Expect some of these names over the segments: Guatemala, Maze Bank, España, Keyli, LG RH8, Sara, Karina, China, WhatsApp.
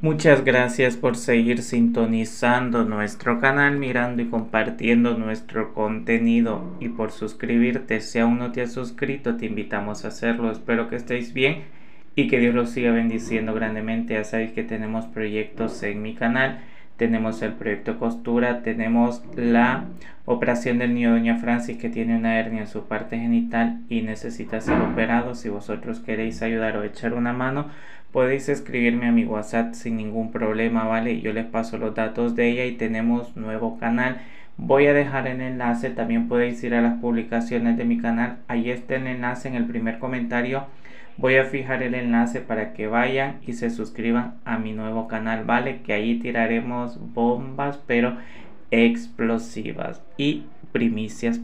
Muchas gracias por seguir sintonizando nuestro canal, mirando y compartiendo nuestro contenido y por suscribirte. Si aún no te has suscrito, te invitamos a hacerlo. Espero que estéis bien y que Dios los siga bendiciendo grandemente. Ya sabéis que tenemos proyectos en mi canal. Tenemos el proyecto costura, tenemos la operación del niño Doña Francis que tiene una hernia en su parte genital y necesita ser operado. Si vosotros queréis ayudar o echar una mano, podéis escribirme a mi WhatsApp sin ningún problema, ¿vale? Yo les paso los datos de ella y tenemos nuevo canal. Voy a dejar el enlace, también podéis ir a las publicaciones de mi canal. Ahí está el enlace en el primer comentario. Voy a fijar el enlace para que vayan y se suscriban a mi nuevo canal, ¿vale? Que ahí tiraremos bombas, pero explosivas y primicias.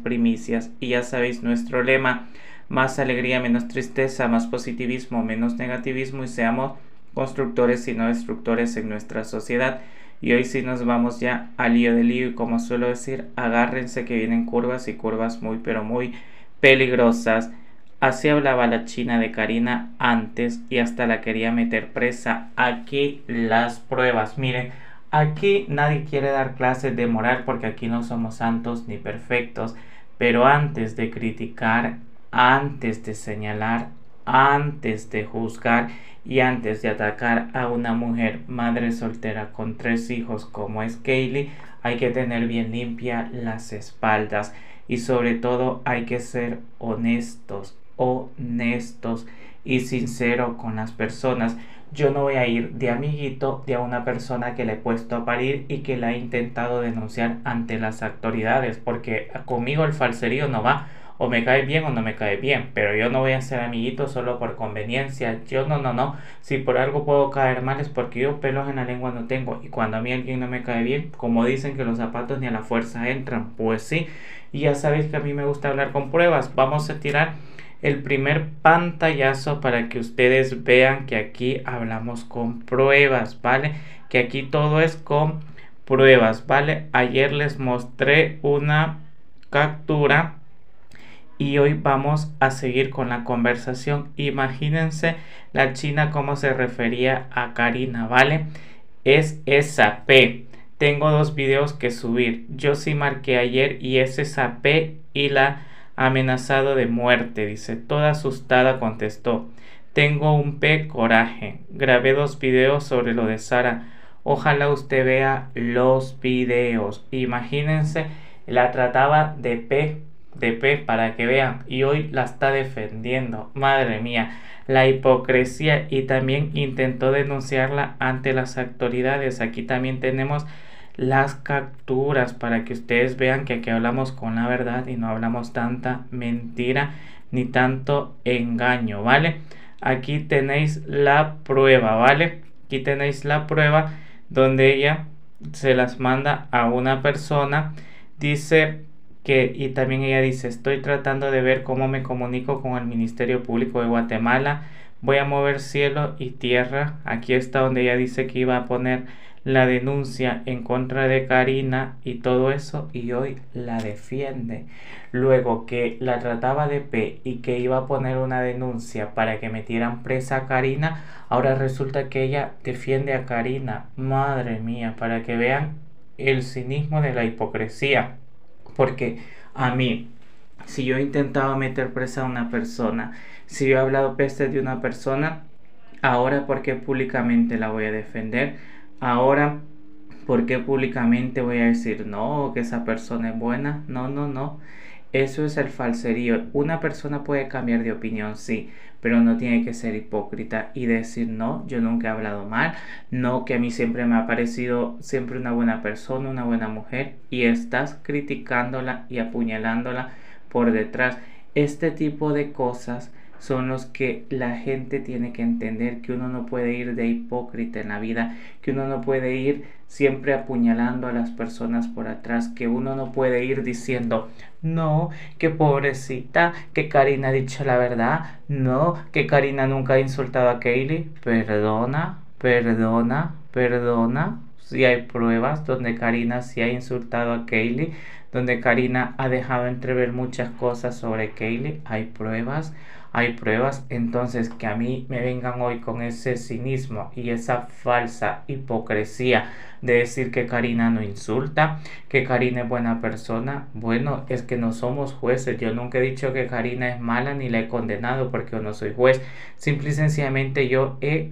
Y ya sabéis nuestro lema, más alegría, menos tristeza, más positivismo, menos negativismo y seamos constructores y no destructores en nuestra sociedad. Y hoy sí nos vamos ya al lío del lío y como suelo decir, agárrense que vienen curvas y curvas muy pero muy peligrosas. Así hablaba la china de Karina antes y hasta la quería meter presa. Aquí las pruebas. Miren, aquí nadie quiere dar clases de moral porque aquí no somos santos ni perfectos. Pero antes de criticar, antes de señalar, antes de juzgar y antes de atacar a una mujer madre soltera con 3 hijos como es Keyli, hay que tener bien limpia las espaldas. Y sobre todo hay que ser honestos y sincero con las personas. Yo no voy a ir de amiguito de una persona que le he puesto a parir y que la he intentado denunciar ante las autoridades, porque conmigo el falserío no va, o me cae bien o no me cae bien, pero yo no voy a ser amiguito solo por conveniencia. Yo no, si por algo puedo caer mal es porque yo pelos en la lengua no tengo, y cuando a mí alguien no me cae bien, como dicen que los zapatos ni a la fuerza entran, pues sí. Y ya sabéis que a mí me gusta hablar con pruebas. Vamos a tirar el primer pantallazo para que ustedes vean que aquí hablamos con pruebas, ¿vale? Que aquí todo es con pruebas, ¿vale? Ayer les mostré una captura y hoy vamos a seguir con la conversación. Imagínense la china cómo se refería a Karina, ¿vale? Es esa P. Tengo 2 videos que subir. Yo sí marqué ayer y es esa P y la amenazado de muerte. Dice, toda asustada contestó. Tengo un P coraje. Grabé 2 videos sobre lo de Sara. Ojalá usted vea los videos. Imagínense, la trataba de P. Para que vean, y hoy la está defendiendo. Madre mía, la hipocresía. Y también intentó denunciarla ante las autoridades. Aquí también tenemos las capturas para que ustedes vean que aquí hablamos con la verdad y no hablamos tanta mentira ni tanto engaño, ¿vale? Aquí tenéis la prueba, ¿vale? Aquí tenéis la prueba donde ella se las manda a una persona. Dice que, y también ella dice, estoy tratando de ver cómo me comunico con el Ministerio Público de Guatemala, voy a mover cielo y tierra. Aquí está donde ella dice que iba a poner la denuncia en contra de Karina y todo eso, y hoy la defiende. Luego que la trataba de P y que iba a poner una denuncia para que metieran presa a Karina, ahora resulta que ella defiende a Karina. Madre mía, para que vean el cinismo de la hipocresía. Porque a mí, si yo he intentado meter presa a una persona, si yo he hablado pestes de una persona, ahora ¿por qué públicamente la voy a defender? Ahora ¿por qué públicamente voy a decir no, que esa persona es buena? No. Eso es el falserío. Una persona puede cambiar de opinión, sí, pero no tiene que ser hipócrita y decir no, yo nunca he hablado mal, no, que a mí siempre me ha parecido siempre una buena persona, una buena mujer, y estás criticándola y apuñalándola por detrás. Este tipo de cosas son los que la gente tiene que entender, que uno no puede ir de hipócrita en la vida, que uno no puede ir siempre apuñalando a las personas por atrás, que uno no puede ir diciendo no, que pobrecita, que Karina ha dicho la verdad, no, que Karina nunca ha insultado a Keyli. Perdona. Si hay pruebas donde Karina sí ha insultado a Keyli, donde Karina ha dejado entrever muchas cosas sobre Keyli, hay pruebas. hay pruebas. Entonces que a mí me vengan hoy con ese cinismo y esa falsa hipocresía de decir que Karina no insulta, que Karina es buena persona. Bueno, es que no somos jueces. Yo nunca he dicho que Karina es mala ni la he condenado, porque yo no soy juez. Simple y sencillamente yo he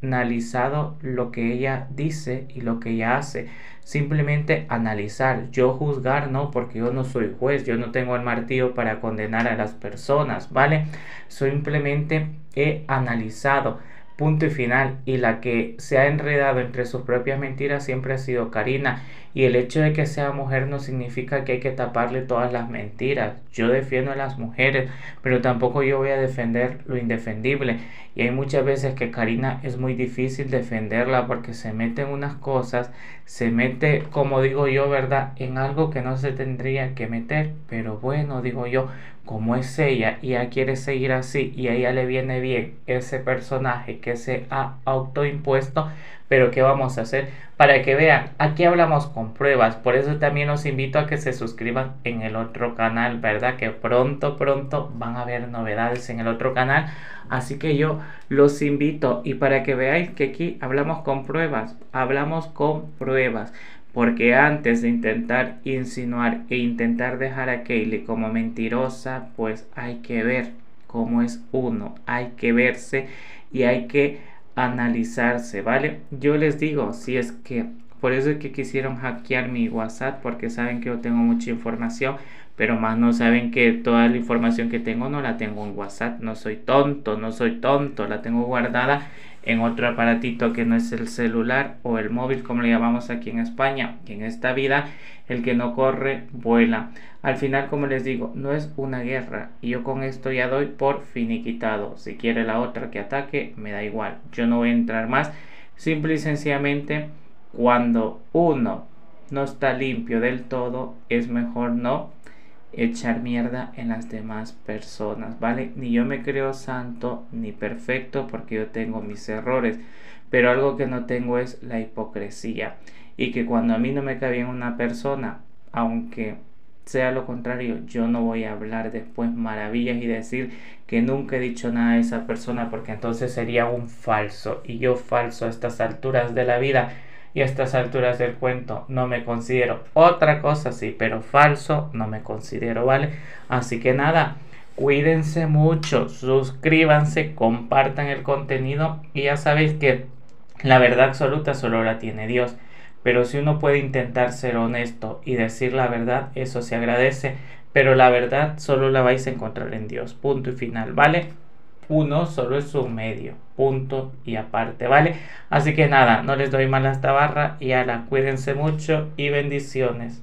analizado lo que ella dice y lo que ella hace. Simplemente analizar. Yo juzgar no, porque yo no soy juez, yo no tengo el martillo para condenar a las personas, ¿vale? Simplemente he analizado, punto y final. Y la que se ha enredado entre sus propias mentiras siempre ha sido Karina, y el hecho de que sea mujer no significa que hay que taparle todas las mentiras. Yo defiendo a las mujeres, pero tampoco yo voy a defender lo indefendible, y hay muchas veces que Karina es muy difícil defenderla porque se mete en unas cosas, se mete, como digo yo, ¿verdad?, en algo que no se tendría que meter. Pero bueno, digo yo, como es ella y ella quiere seguir así y a ella le viene bien ese personaje que se ha autoimpuesto, pero ¿qué vamos a hacer? Para que vean, aquí hablamos con pruebas. Por eso también los invito a que se suscriban en el otro canal, ¿verdad? Que pronto van a haber novedades en el otro canal, así que yo los invito, y para que veáis que aquí hablamos con pruebas, porque antes de intentar insinuar e intentar dejar a Keyli como mentirosa, pues hay que ver cómo es uno, hay que verse y hay que analizarse, ¿vale? Yo les digo, si es que, por eso es que quisieron hackear mi WhatsApp, porque saben que yo tengo mucha información, pero más no saben que toda la información que tengo no la tengo en WhatsApp. No soy tonto, la tengo guardada en otro aparatito que no es el celular o el móvil, como le llamamos aquí en España. Y en esta vida, el que no corre, vuela. Al final, como les digo, no es una guerra, y yo con esto ya doy por finiquitado. Si quiere la otra que ataque, me da igual, yo no voy a entrar más. Simple y sencillamente, cuando uno no está limpio del todo, es mejor no echar mierda en las demás personas, ¿vale? Ni yo me creo santo ni perfecto, porque yo tengo mis errores, pero algo que no tengo es la hipocresía, y que cuando a mí no me cae bien una persona, aunque sea lo contrario, yo no voy a hablar después maravillas y decir que nunca he dicho nada de esa persona, porque entonces sería un falso, y yo falso a estas alturas de la vida y a estas alturas del cuento no me considero. Otra cosa sí, pero falso no me considero, ¿vale? Así que nada, cuídense mucho, suscríbanse, compartan el contenido, y ya sabéis que la verdad absoluta solo la tiene Dios, pero si uno puede intentar ser honesto y decir la verdad, eso se agradece, pero la verdad solo la vais a encontrar en Dios, punto y final, ¿vale? Uno solo es un medio, punto y aparte, ¿vale? Así que nada, no les doy más la tabarra, y ahora cuídense mucho y bendiciones.